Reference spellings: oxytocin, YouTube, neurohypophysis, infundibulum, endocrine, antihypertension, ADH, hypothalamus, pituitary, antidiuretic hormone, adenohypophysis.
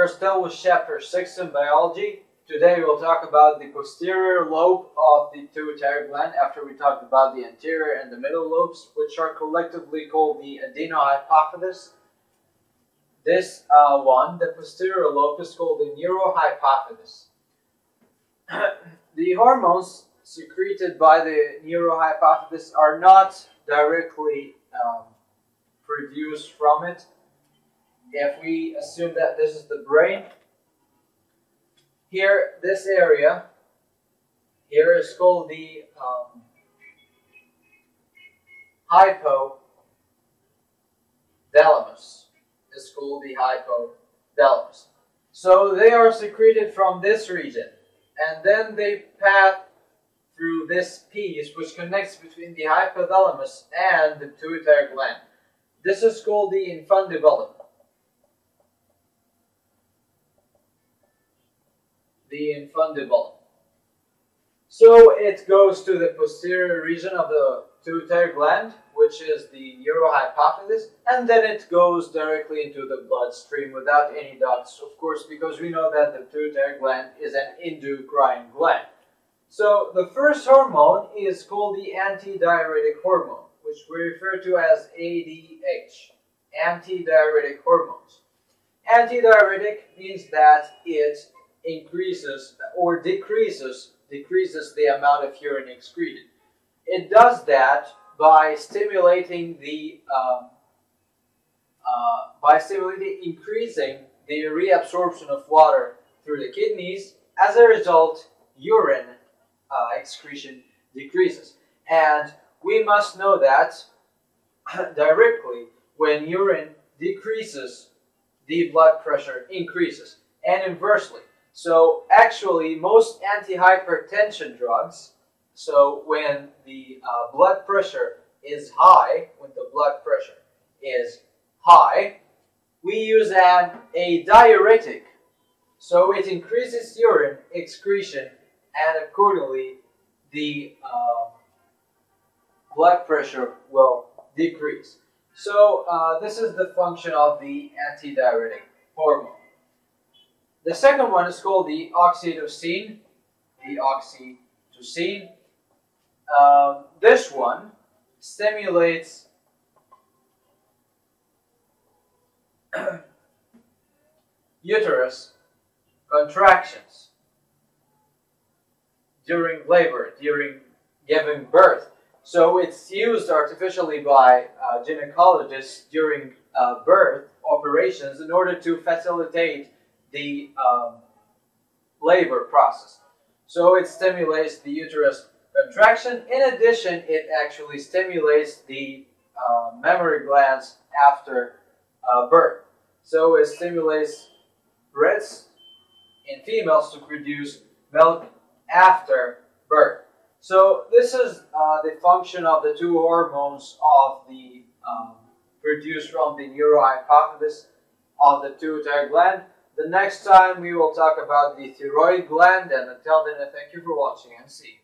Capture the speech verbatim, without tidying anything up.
We're still with chapter six in biology. Today we'll talk about the posterior lobe of the pituitary gland after we talked about the anterior and the middle lobes, which are collectively called the adenohypophysis. This uh, one, the posterior lobe, is called the neurohypophysis. The hormones secreted by the neurohypophysis are not directly um, produced from it. If we assume that this is the brain, here, this area, here is called the um, hypothalamus. It's called the hypothalamus. So they are secreted from this region, and then they pass through this piece, which connects between the hypothalamus and the pituitary gland. This is called the infundibulum. The infundibulum. So it goes to the posterior region of the pituitary gland, which is the neurohypophysis, and then it goes directly into the bloodstream without any dots, of course, because we know that the pituitary gland is an endocrine gland. So the first hormone is called the antidiuretic hormone, which we refer to as A D H, antidiuretic hormones. Antidiuretic means that it increases or decreases decreases the amount of urine excreted. It does that by stimulating the um, uh, by stimulating increasing the reabsorption of water through the kidneys. As a result, urine uh, excretion decreases, and we must know that directly when urine decreases, the blood pressure increases, and inversely. So actually, most antihypertension drugs, so when the uh, blood pressure is high, when the blood pressure is high, we use an a diuretic. So it increases urine excretion, and accordingly, the uh, blood pressure will decrease. So uh, this is the function of the antidiuretic hormone. The second one is called the oxytocin, the oxytocin. Um, this one stimulates uterus contractions during labor, during giving birth. So it's used artificially by uh, gynecologists during uh, birth operations in order to facilitate the um, labor process. So it stimulates the uterus contraction. In addition, it actually stimulates the uh, mammary glands after uh, birth. So it stimulates breasts in females to produce milk after birth. So this is uh, the function of the two hormones of the um, produced from the neurohypophysis of the pituitary gland. The next time we will talk about the thyroid gland, and until then, thank you for watching and see you.